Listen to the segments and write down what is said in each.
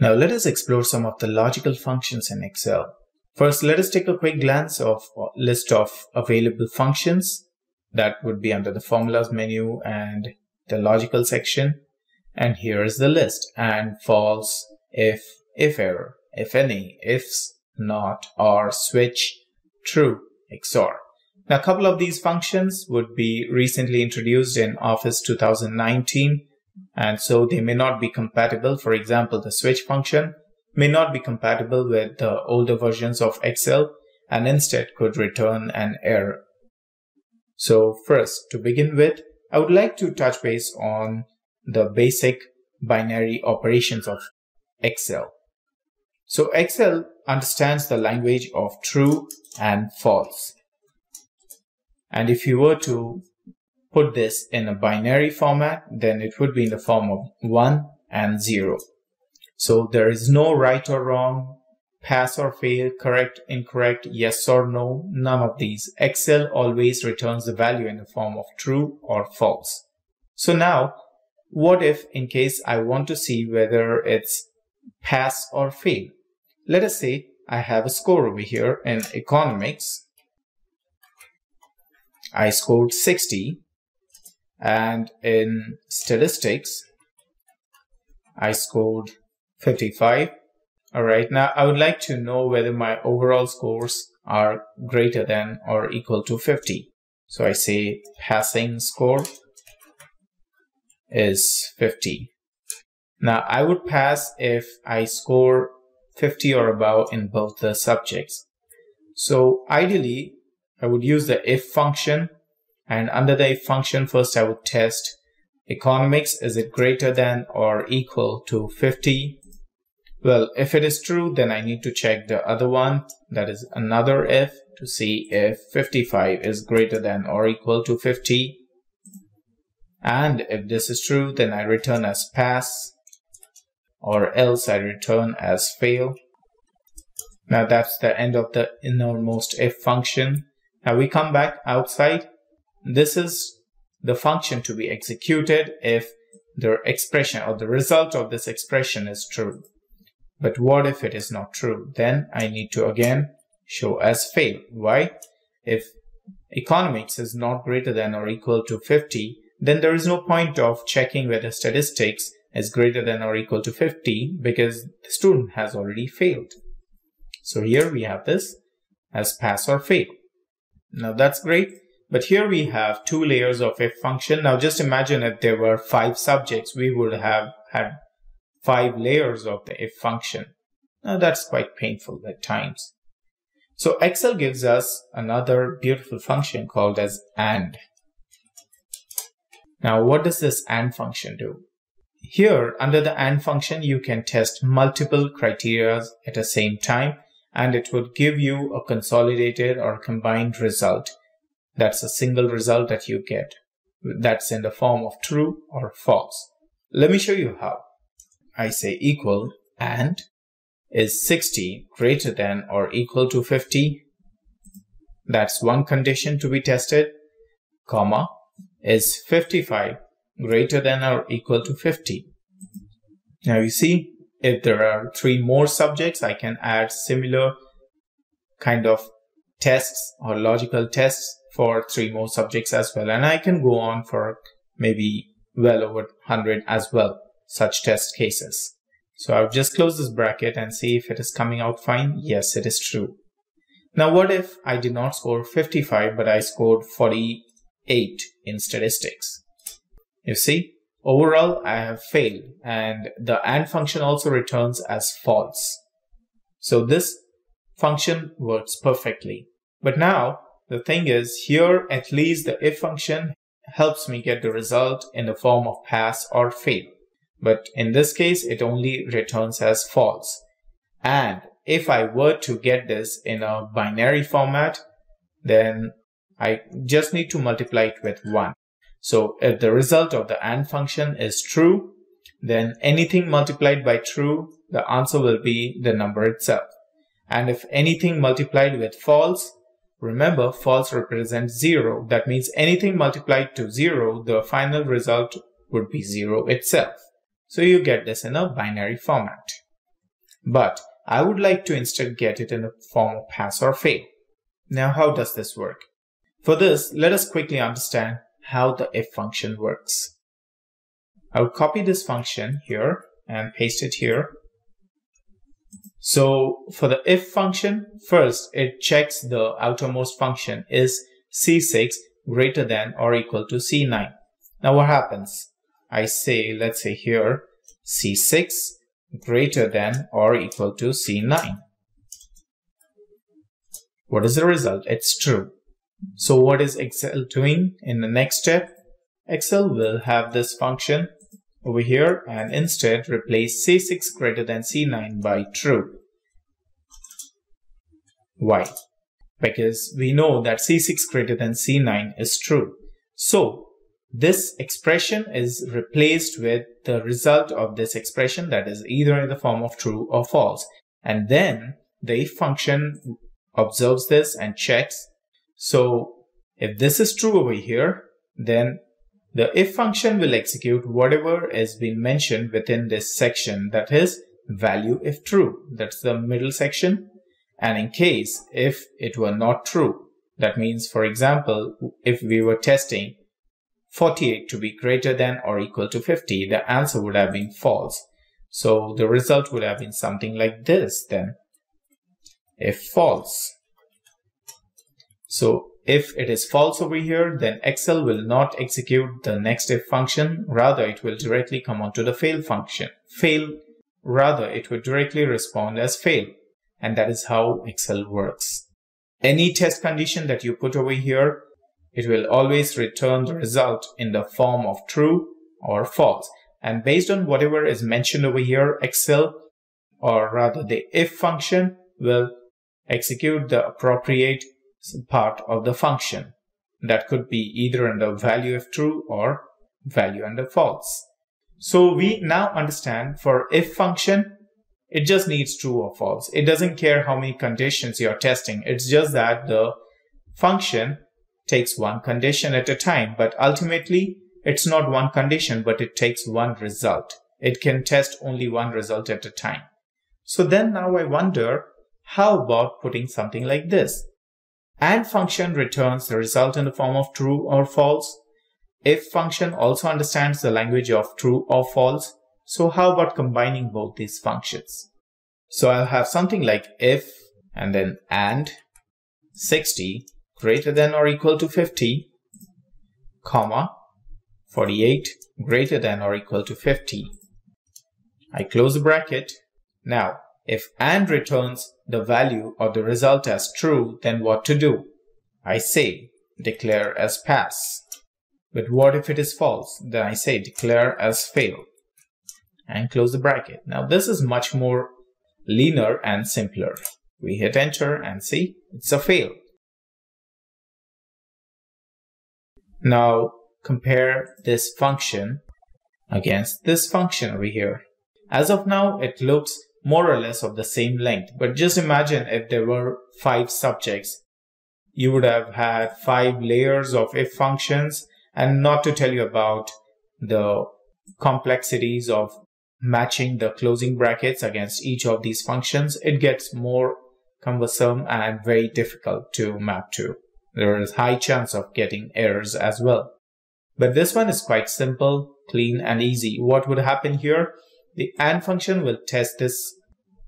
Now let us explore some of the logical functions in Excel. First, let us take a quick glance of a list of available functions that would be under the formulas menu and the logical section. And here is the list: and, false, if error, if any, ifs, not, or, switch, true, XOR. Now, a couple of these functions would be recently introduced in Office 2019, and so they may not be compatible. For example, the switch function may not be compatible with the older versions of Excel and instead could return an error. So first, to begin with, I would like to touch base on the basic binary operations of Excel. So Excel understands the language of true and false. And if you were to put this in a binary format, then it would be in the form of 1 and 0. So there is no right or wrong, pass or fail, correct, incorrect, yes or no, none of these. Excel always returns the value in the form of true or false. So now, what if in case I want to see whether it's pass or fail? Let us say I have a score over here in economics. I scored 60, and in statistics, I scored 55. All right, now I would like to know whether my overall scores are greater than or equal to 50. So I say passing score is 50. Now I would pass if I score 50 or above in both the subjects. So ideally, I would use the if function, and under the if function, first I would test economics. Is it greater than or equal to 50? Well, if it is true, then I need to check the other one, that is another if, to see if 55 is greater than or equal to 50. And if this is true, then I return as pass, or else I return as fail. Now that's the end of the innermost if function. Now we come back outside. This is the function to be executed if the expression or the result of this expression is true. But what if it is not true? Then I need to again show as fail. Why? If economics is not greater than or equal to 50, then there is no point of checking whether statistics is greater than or equal to 50 because the student has already failed. So here we have this as pass or fail. Now that's great, but here we have two layers of if function. Now just imagine if there were 5 subjects, we would have had 5 layers of the if function. Now that's quite painful at times. So Excel gives us another beautiful function called as AND. Now what does this AND function do? Here under the AND function, you can test multiple criteria at the same time, and it would give you a consolidated or combined result. That's a single result that you get. That's in the form of true or false. Let me show you how. I say equal, and is 60 greater than or equal to 50? That's one condition to be tested. Comma, is 55 greater than or equal to 50? Now you see, if there are 3 more subjects, I can add similar kind of tests or logical tests for 3 more subjects as well. And I can go on for maybe well over 100 as well, such test cases. So I'll just close this bracket and see if it is coming out fine. Yes, it is true. Now, what if I did not score 55, but I scored 48 in statistics? You see? Overall, I have failed, and the AND function also returns as false. So this function works perfectly. But now the thing is, here at least the if function helps me get the result in the form of pass or fail. But in this case, it only returns as false. And if I were to get this in a binary format, then I just need to multiply it with 1. So if the result of the AND function is true, then anything multiplied by true, the answer will be the number itself. And if anything multiplied with false, remember false represents 0. That means anything multiplied to 0, the final result would be 0 itself. So you get this in a binary format. but I would like to instead get it in the form of pass or fail. Now, how does this work? For this, let us quickly understand how the if function works. I will copy this function here and paste it here. So for the if function, first it checks the outermost function is C6 greater than or equal to C9. Now what happens? I say, let's say here, C6 greater than or equal to C9. What is the result? It's true. So what is Excel doing in the next step? Excel will have this function over here and instead replace C6 greater than C9 by true. Why? Because we know that C6 greater than C9 is true. So this expression is replaced with the result of this expression, that is either in the form of true or false. And then the if function observes this and checks. So if this is true over here, then the if function will execute whatever has been mentioned within this section, that is value if true, that's the middle section. And in case if it were not true, that means, for example, if we were testing 48 to be greater than or equal to 50, the answer would have been false. So the result would have been something like this then, if false. So if it is false over here, then Excel will not execute the next if function. Rather, it will directly come on to the fail function. Rather, it would directly respond as fail. And that is how Excel works. Any test condition that you put over here, it will always return the result in the form of true or false. And based on whatever is mentioned over here, Excel, or rather the if function, will execute the appropriate part of the function. That could be either under value if true or value under false. So we now understand for if function, it just needs true or false. It doesn't care how many conditions you're testing. It's just that the function takes one condition at a time, but ultimately it's not one condition, but it takes one result. It can test only one result at a time. So then now I wonder, how about putting something like this? AND function returns the result in the form of true or false. IF function also understands the language of true or false. So how about combining both these functions? So I'll have something like if and then AND 60 greater than or equal to 50, comma 48 greater than or equal to 50. I close the bracket. Now, if AND returns the value or the result as true, then what to do? I say declare as pass. But what if it is false? Then I say declare as fail and close the bracket. Now this is much more leaner and simpler. We hit enter and see it's a fail. Now compare this function against this function over here. As of now, it looks more or less of the same length, but just imagine if there were 5 subjects. You would have had 5 layers of if functions, and not to tell you about the complexities of matching the closing brackets against each of these functions. It gets more cumbersome and very difficult to map to. There is high chance of getting errors as well. But this one is quite simple, clean and easy. What would happen here? The AND function will test this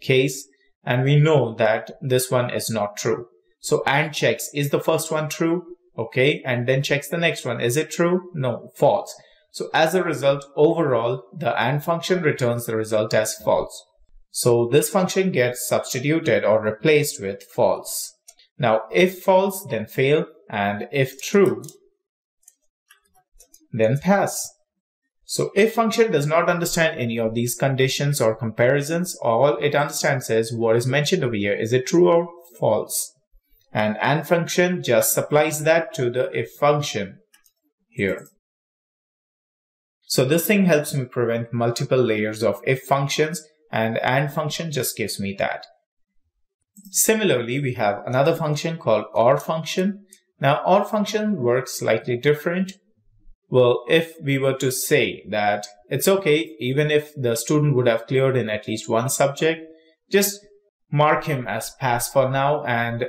case, and we know that this one is not true. So AND checks, is the first one true? Okay, and then checks the next one. Is it true? No, false. So as a result, overall, the AND function returns the result as false. So this function gets substituted or replaced with false. Now, if false, then fail, and if true, then pass. So if function does not understand any of these conditions or comparisons. All it understands is what is mentioned over here. Is it true or false? And AND function just supplies that to the if function here. So this thing helps me prevent multiple layers of if functions, and AND function just gives me that. Similarly, we have another function called OR function. Now OR function works slightly different. Well, if we were to say that it's okay, even if the student would have cleared in at least one subject, just mark him as pass for now and,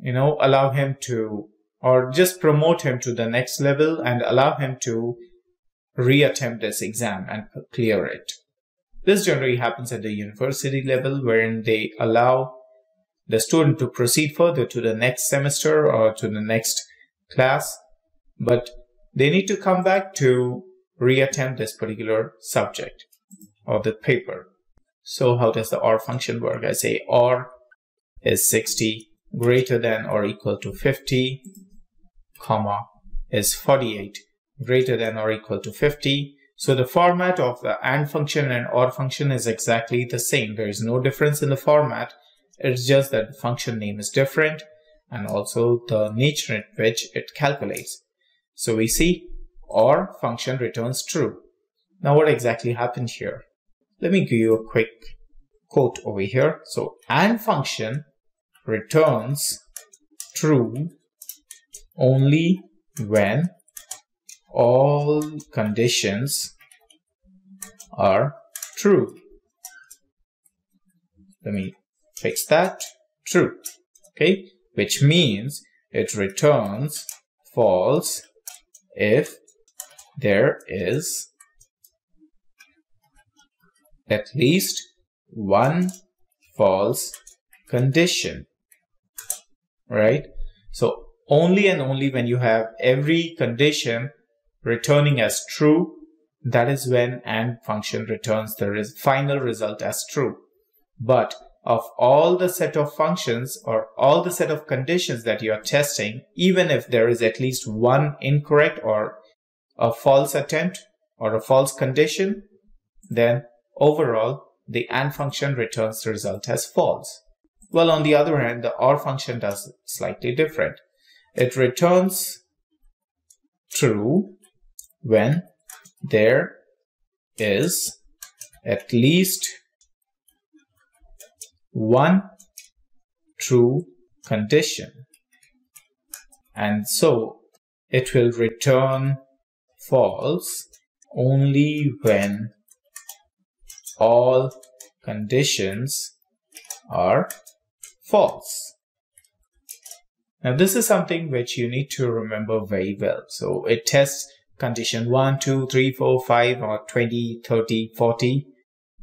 you know, allow him to, or just promote him to the next level and allow him to reattempt this exam and clear it. This generally happens at the university level, wherein they allow the student to proceed further to the next semester or to the next class, but they need to come back to reattempt this particular subject or the paper. So how does the OR function work? I say OR is 60 greater than or equal to 50, comma, is 48 greater than or equal to 50. So the format of the AND function and OR function is exactly the same. There is no difference in the format. It's just that the function name is different and also the nature in which it calculates. So we see OR function returns true. Now what exactly happened here? Let me give you a quick quote over here. So AND function returns true only when all conditions are true. Let me fix that. True. Okay, which means it returns false if there is at least one false condition, right? So only and only when you have every condition returning as true, that is when AND function returns the final result as true. But of all the set of functions or all the set of conditions that you are testing, even if there is at least one incorrect or a false attempt or a false condition, then overall the AND function returns the result as false. Well, on the other hand, the OR function does slightly different. It returns true when there is at least one true condition, and so it will return false only when all conditions are false. Now this is something which you need to remember very well. So it tests condition 1, 2, 3, 4, 5 or 20, 30, 40.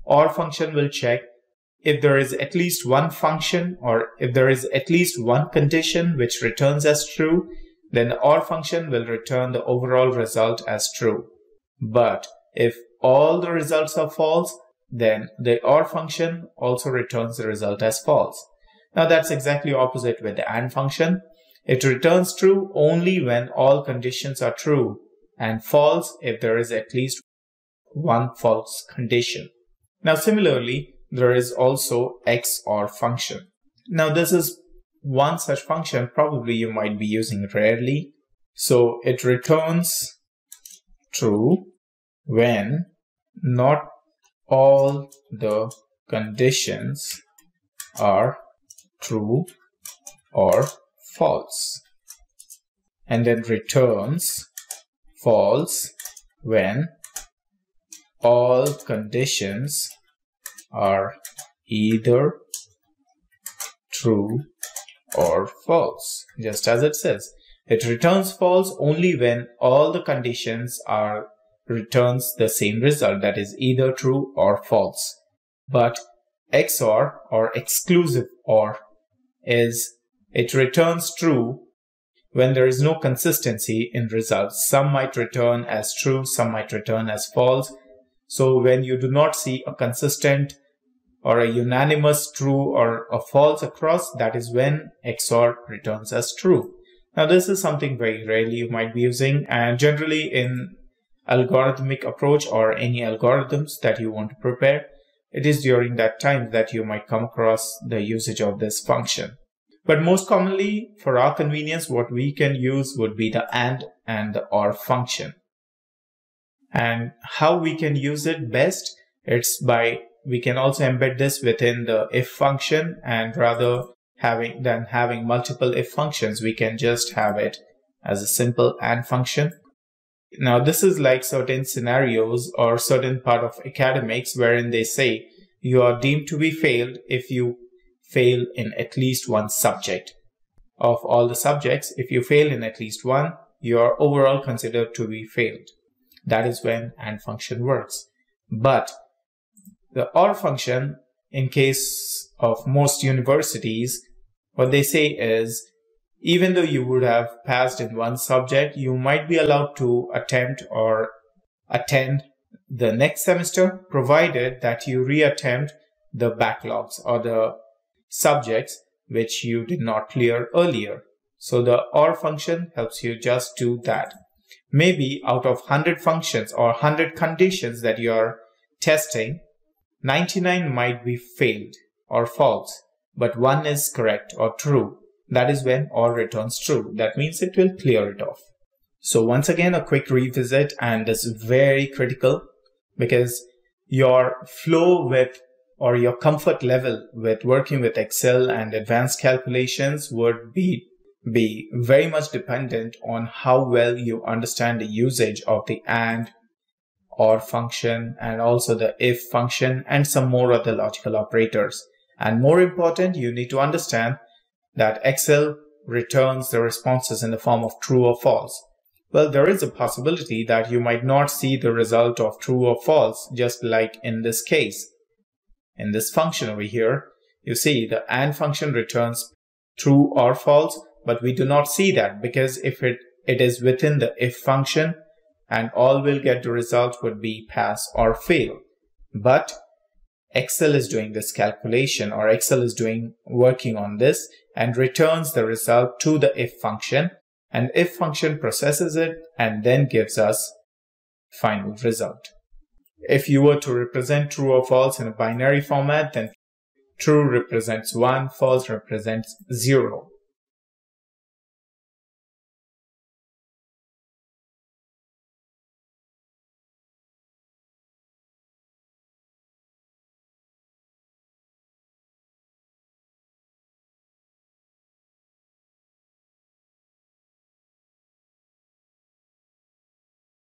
OR function will check if there is at least one function or if there is at least one condition which returns as true, then the OR function will return the overall result as true. But if all the results are false, then the OR function also returns the result as false. Now that's exactly opposite with the AND function. It returns true only when all conditions are true and false if there is at least one false condition. Now similarly, there is also XOR function. Now this is one such function probably you might be using rarely. So it returns true when not all the conditions are true or false, and then returns false when all conditions are either true or false, just as it says. It returns false only when all the conditions are returns the same result, that is either true or false. But XOR or exclusive OR is it returns true when there is no consistency in results. Some might return as true, some might return as false. So when you do not see a consistent or a unanimous true or a false across, that is when XOR returns as true. Now this is something very rarely you might be using, and generally in algorithmic approach or any algorithms that you want to prepare, it is during that time that you might come across the usage of this function. But most commonly, for our convenience, what we can use would be the AND and the OR function. And how we can use it best, it's by, we can also embed this within the IF function, and rather than having multiple IF functions, we can just have it as a simple AND function. Now this is like certain scenarios or certain part of academics wherein they say you are deemed to be failed if you fail in at least one subject. Of all the subjects, if you fail in at least one, you are overall considered to be failed. That is when AND function works. But the OR function, in case of most universities, what they say is, even though you would have passed in one subject, you might be allowed to attempt or attend the next semester, provided that you reattempt the backlogs or the subjects which you did not clear earlier. So the OR function helps you just do that. Maybe out of 100 functions or 100 conditions that you are testing, 99 might be failed or false, but one is correct or true. That is when OR returns true. That means it will clear it off. So once again, a quick revisit, and this is very critical because your flow with or your comfort level with working with Excel and advanced calculations would be very much dependent on how well you understand the usage of the AND, OR function, and also the IF function, and some more other logical operators. And more important, you need to understand that Excel returns the responses in the form of true or false. Well, there is a possibility that you might not see the result of true or false, just like in this case. In this function over here, you see the AND function returns true or false, but we do not see that because if it is within the IF function, and all will get the result would be pass or fail. But Excel is doing this calculation, or Excel is working on this and returns the result to the IF function, and IF function processes it and then gives us final result. If you were to represent true or false in a binary format, then true represents 1, false represents 0.